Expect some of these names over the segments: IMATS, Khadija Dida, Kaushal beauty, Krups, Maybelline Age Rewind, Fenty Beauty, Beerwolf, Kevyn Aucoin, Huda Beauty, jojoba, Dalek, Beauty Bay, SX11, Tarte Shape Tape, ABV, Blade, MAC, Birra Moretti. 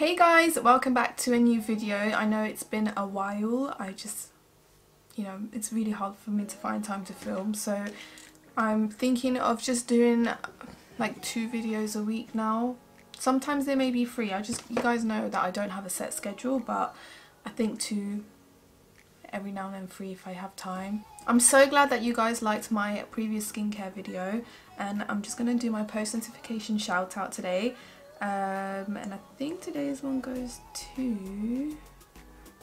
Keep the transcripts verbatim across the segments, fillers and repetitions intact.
Hey guys, welcome back to a new video. I know it's been a while. I just, you know, it's really hard for me to find time to film, so I'm thinking of just doing like two videos a week now. Sometimes they may be free. I just, you guys know that I don't have a set schedule, but I think two every now and then, free if I have time. I'm so glad that you guys liked my previous skincare video, and I'm just going to do my post notification shout out today. Um, and I think today's one goes to...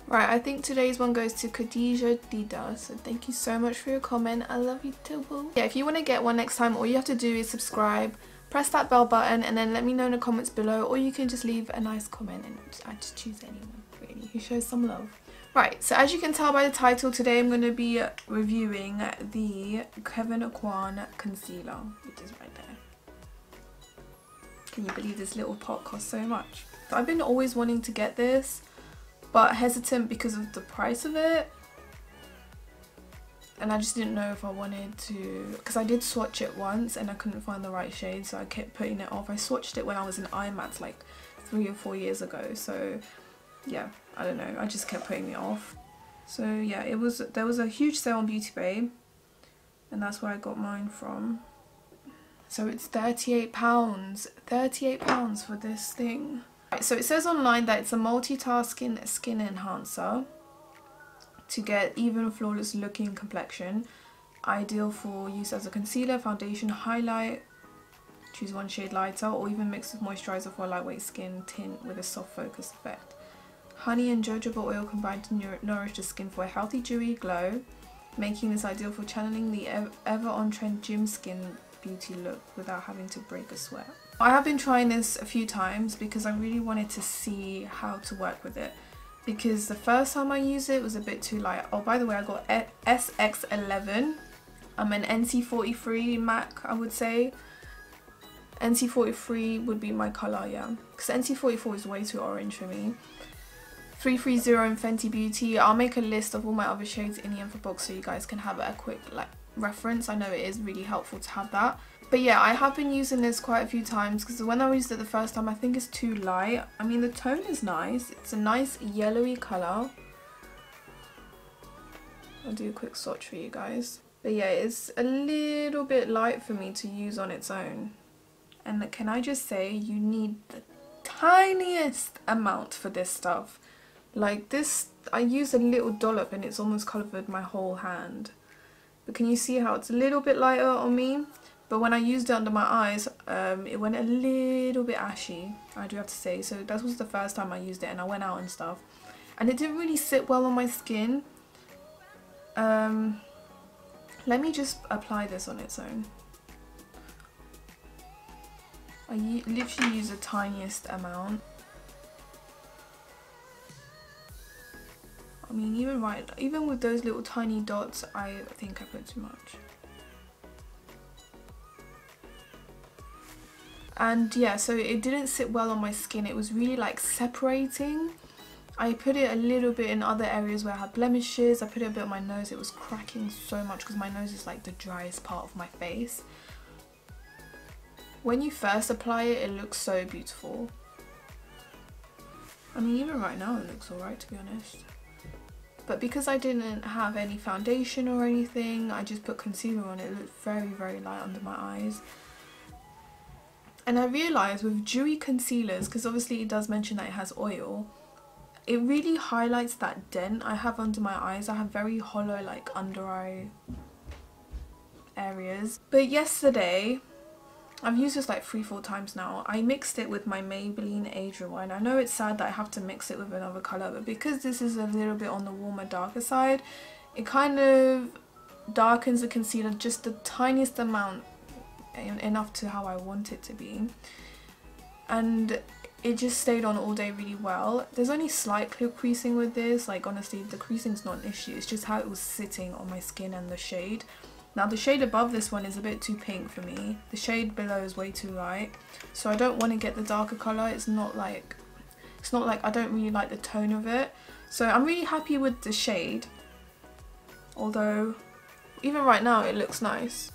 Right, I think today's one goes to Khadija Dida. So thank you so much for your comment. I love you too, boo. Yeah, if you want to get one next time, all you have to do is subscribe, press that bell button, and then let me know in the comments below, or you can just leave a nice comment and I just choose anyone, really, who shows some love. Right, so as you can tell by the title, today I'm going to be reviewing the Kevyn Aucoin Concealer, which is right there. Can you believe this little pot costs so much? I've been always wanting to get this, but hesitant because of the price of it, and I just didn't know if I wanted to, because I did swatch it once and I couldn't find the right shade, so I kept putting it off. I swatched it when I was in IMATS like three or four years ago, so yeah, I don't know, I just kept putting it off. So yeah, it was there was a huge sale on Beauty Bay, and that's where I got mine from. So it's thirty-eight pounds, thirty-eight pounds for this thing. Right, so it says online that it's a multitasking skin enhancer to get even flawless looking complexion. Ideal for use as a concealer, foundation, highlight, choose one shade lighter, or even mix with moisturizer for a lightweight skin tint with a soft focus effect. Honey and jojoba oil combined to nourish the skin for a healthy, dewy glow, making this ideal for channeling the ever on trend gym skin beauty look without having to break a sweat. I have been trying this a few times because I really wanted to see how to work with it, because the first time I used it was a bit too light. Oh, by the way, I got S X eleven. I'm an N C forty-three MAC, I would say. N C forty-three would be my colour, yeah, because N C forty-four is way too orange for me. three thirty and Fenty Beauty. I'll make a list of all my other shades in the info box so you guys can have a quick like reference. I know it is really helpful to have that. But yeah, I have been using this quite a few times because when I used it the first time, I think it's too light. I mean, the tone is nice, it's a nice yellowy color. I'll do a quick swatch for you guys. But yeah, it's a little bit light for me to use on its own, and can I just say, you need the tiniest amount for this stuff. Like this, I use a little dollop and it's almost covered my whole hand. But can you see how it's a little bit lighter on me? But when I used it under my eyes, um, it went a little bit ashy, I do have to say. So that was the first time I used it, and I went out and stuff, and it didn't really sit well on my skin. Um, let me just apply this on its own. I literally use the tiniest amount. I mean, even right, even with those little tiny dots, I think I put too much. And yeah, so it didn't sit well on my skin. It was really like separating. I put it a little bit in other areas where I had blemishes. I put it a bit on my nose. It was cracking so much because my nose is like the driest part of my face. When you first apply it, it looks so beautiful. I mean, even right now, it looks alright, to be honest. But because I didn't have any foundation or anything, I just put concealer on, it looked very, very light under my eyes. And I realised with dewy concealers, because obviously it does mention that it has oil, it really highlights that dent I have under my eyes. I have very hollow, like, under eye areas. But yesterday, I've used this like three, four times now. I mixed it with my Maybelline Age Rewind. I know it's sad that I have to mix it with another colour, but because this is a little bit on the warmer, darker side, it kind of darkens the concealer just the tiniest amount, enough to how I want it to be. And it just stayed on all day really well. There's only slight creasing with this. Like, honestly, the creasing's not an issue. It's just how it was sitting on my skin and the shade. Now the shade above this one is a bit too pink for me. The shade below is way too light, so I don't want to get the darker colour. It's not like, it's not like I don't really like the tone of it. So I'm really happy with the shade. Although, even right now it looks nice.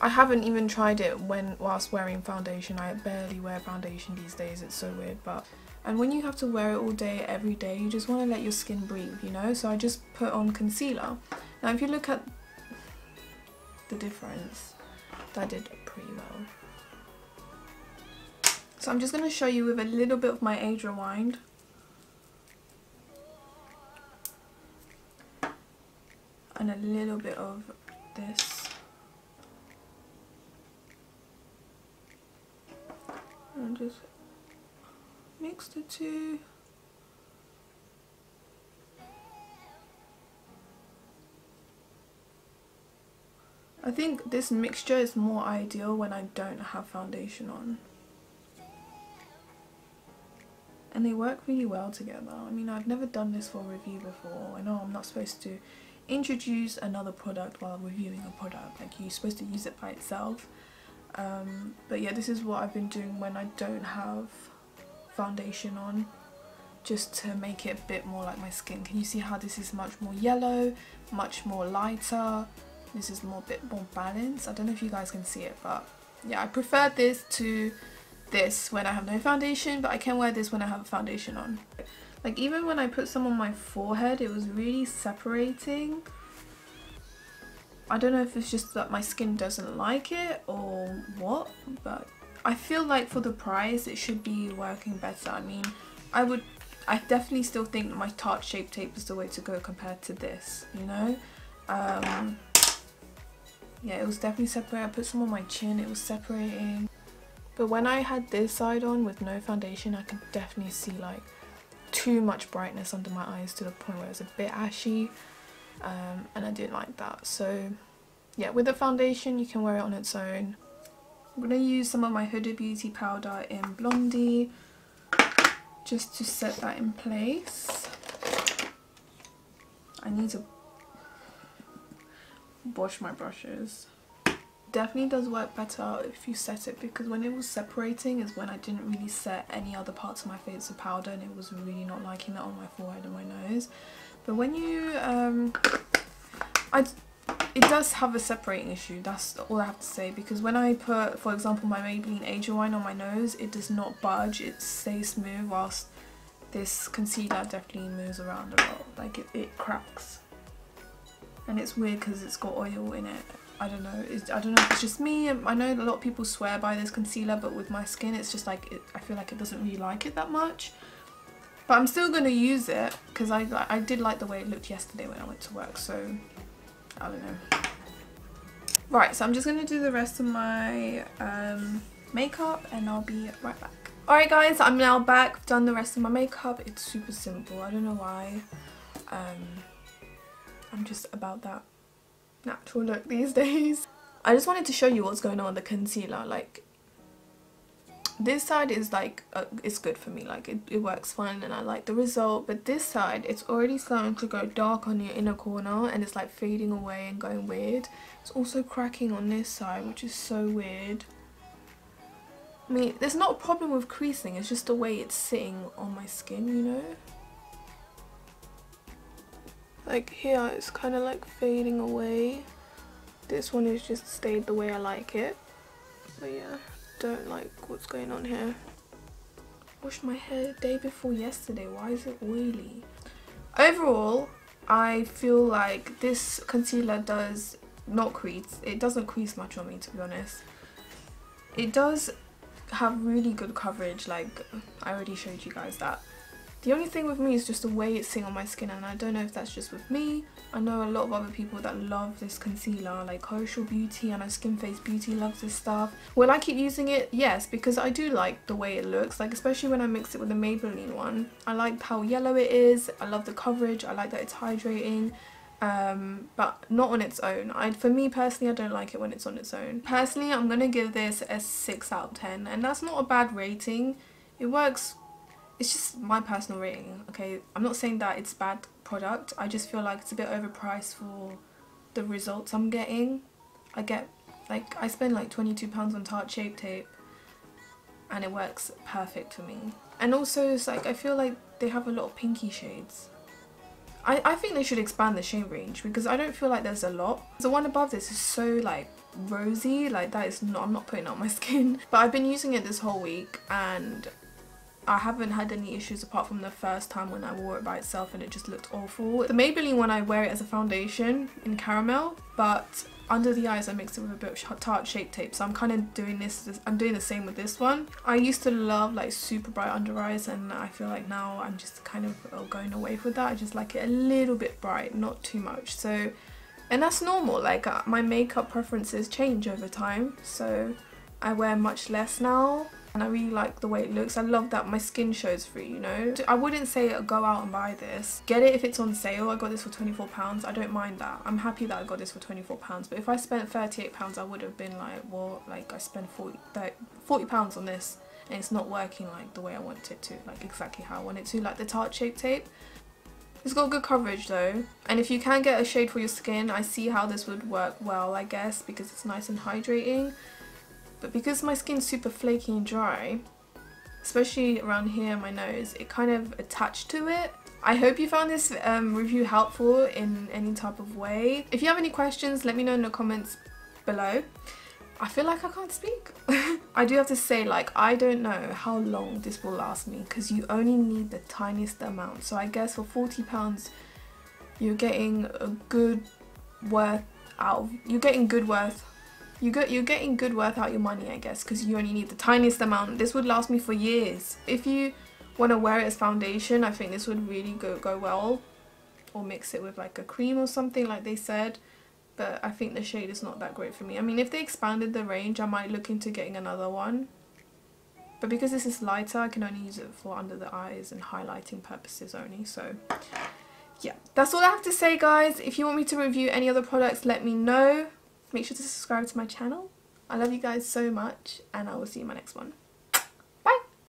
I haven't even tried it when whilst wearing foundation. I barely wear foundation these days. It's so weird, but And when you have to wear it all day, every day, you just want to let your skin breathe, you know? So I just put on concealer. Now if you look at the difference, that did pretty well. So I'm just going to show you with a little bit of my Age Rewind. And a little bit of this. And just mix the two. I think this mixture is more ideal when I don't have foundation on. And they work really well together. I mean, I've never done this for review before. I know I'm not supposed to introduce another product while reviewing a product, like you're supposed to use it by itself. Um, but yeah, this is what I've been doing when I don't have foundation on, just to make it a bit more like my skin. Can you see how this is much more yellow, much more lighter? This is more bit more balanced. I don't know if you guys can see it, but yeah, I prefer this to this when I have no foundation, but I can wear this when I have a foundation on. Like even when I put some on my forehead, it was really separating. I don't know if it's just that my skin doesn't like it or what, but I feel like for the price it should be working better. I mean, I would, I definitely still think my Tarte Shape Tape is the way to go compared to this, you know? Um, yeah, it was definitely separating. I put some on my chin, it was separating. But when I had this side on with no foundation, I could definitely see like too much brightness under my eyes to the point where it's a bit ashy, um, and I didn't like that. So yeah, with the foundation you can wear it on its own. I'm going to use some of my Huda Beauty powder in Blondie just to set that in place. I need to wash my brushes. Definitely does work better if you set it, because when it was separating is when I didn't really set any other parts of my face with powder, and it was really not liking that on my forehead and my nose. But when you um I it does have a separating issue, that's all I have to say, because when I put, for example, my Maybelline Age Rewind on my nose, it does not budge, it stays smooth, whilst this concealer definitely moves around a lot, like it, it cracks. And it's weird because it's got oil in it. I don't know, it's, I don't know if it's just me. I know a lot of people swear by this concealer, but with my skin it's just like, it, I feel like it doesn't really like it that much. But I'm still going to use it because I, I did like the way it looked yesterday when I went to work, so I don't know. Right, so I'm just going to do the rest of my um, makeup and I'll be right back. Alright guys, I'm now back, I've done the rest of my makeup. It's super simple, I don't know why. Um, I'm just about that natural look these days. I just wanted to show you what's going on with the concealer. Like this side is like uh, it's good for me, like it, it works fine and I like the result, but this side it's already starting to go dark on your inner corner and it's like fading away and going weird. It's also cracking on this side, which is so weird. I mean, there's not a problem with creasing, it's just the way it's sitting on my skin, you know? Like here, it's kind of like fading away. This one has just stayed the way I like it. So yeah, don't like what's going on here. Washed my hair day before yesterday, why is it oily? Overall, I feel like this concealer does not crease. It doesn't crease much on me, to be honest. It does have really good coverage, like I already showed you guys that. The only thing with me is just the way it's sitting on my skin, and I don't know if that's just with me. I know a lot of other people that love this concealer, like Kaushal Beauty, and I know Skin Face Beauty loves this stuff. Will I keep using it? Yes, because I do like the way it looks, like especially when I mix it with the Maybelline one. I like how yellow it is, I love the coverage, I like that it's hydrating, um, but not on its own. I, for me personally, I don't like it when it's on its own. Personally, I'm going to give this a six out of ten, and that's not a bad rating. It works. It's just my personal rating, okay? I'm not saying that it's bad product, I just feel like it's a bit overpriced for the results I'm getting. I get, like, I spend like twenty-two pounds on Tarte Shape Tape and it works perfect for me. And also, it's like, I feel like they have a lot of pinky shades. I, I think they should expand the shade range because I don't feel like there's a lot. The one above this is so, like, rosy, like, that is not, I'm not putting it on my skin. But I've been using it this whole week and I haven't had any issues apart from the first time when I wore it by itself and it just looked awful. The Maybelline one, I wear it as a foundation in caramel, but under the eyes I mix it with a bit of Tarte Shape Tape. So I'm kind of doing this, I'm doing the same with this one. I used to love like super bright under eyes, and I feel like now I'm just kind of going away with that. I just like it a little bit bright, not too much. So, and that's normal, like uh, my makeup preferences change over time, so I wear much less now. And I really like the way it looks. I love that my skin shows through, you know. I wouldn't say go out and buy this. Get it if it's on sale. I got this for twenty-four pounds. I don't mind that. I'm happy that I got this for twenty-four pounds. But if I spent thirty-eight pounds, I would have been like, well, like I spent forty pounds on this and it's not working like the way I want it to, like exactly how I want it to, like the Tarte Shape Tape. It's got good coverage though, and if you can get a shade for your skin, I see how this would work well, I guess, because it's nice and hydrating. But because my skin's super flaky and dry, especially around here, my nose, it kind of attached to it. I hope you found this um, review helpful in any type of way. If you have any questions, let me know in the comments below. I feel like I can't speak. I do have to say, like, I don't know how long this will last me, because you only need the tiniest amount. So I guess for forty pounds, you're getting a good worth out of, you're getting good worth You get, you're getting good worth out your money, I guess, because you only need the tiniest amount. This would last me for years. If you want to wear it as foundation, I think this would really go, go well. Or mix it with like a cream or something, like they said. But I think the shade is not that great for me. I mean, if they expanded the range, I might look into getting another one. But because this is lighter, I can only use it for under the eyes and highlighting purposes only, so... yeah, that's all I have to say, guys. If you want me to review any other products, let me know. Make sure to subscribe to my channel. I love you guys so much, and I will see you in my next one.